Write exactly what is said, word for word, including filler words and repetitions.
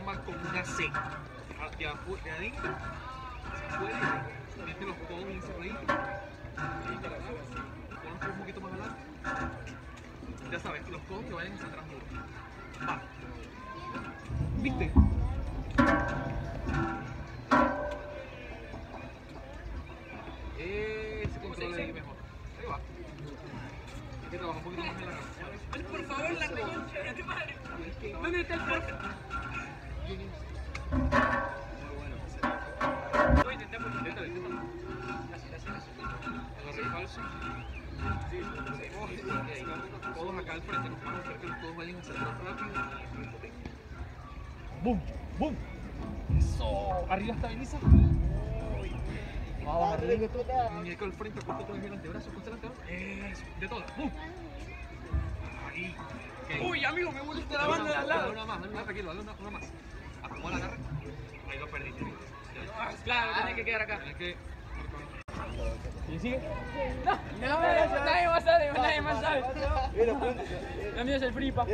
llaman con una C. Hacia de adentro, si puede, mételos todos bien cerraditos. Ponlos un poquito más adelante. Ya sabes, los codos que vayan hacia atrás mucho. Va. ¿Viste? Ese control ahí mejor. Ahí va. Hay que trabajar un poquito más en la cara. Por favor, la concha de tu madre. ¿Dónde está el profe? Muy bueno. No, intentemos, intentalo, intentalo. Así, así, así. Agarré falso. Sí, lo seguimos. Todos acá al frente nos vamos a hacer que los todos vayan a saltar rápido. ¡Bum! ¡Bum! ¡Eso! Arriba estabiliza. Vamos arriba. Muñeco al frente, corta todo el antebrazo, corta el antebrazo. Eso, de todas. ¡Bum! Ahí. Okay. Uy, amigo, me volteé la banda de al lado. Una más, una tranquilo, una, una más. Acomoda la garra. Ahí lo perdiste. Claro, tiene que quedar acá. Tienes que. ¿Y sigue? No, no, nadie más sabe, nadie más sabe. El mío es el fripa.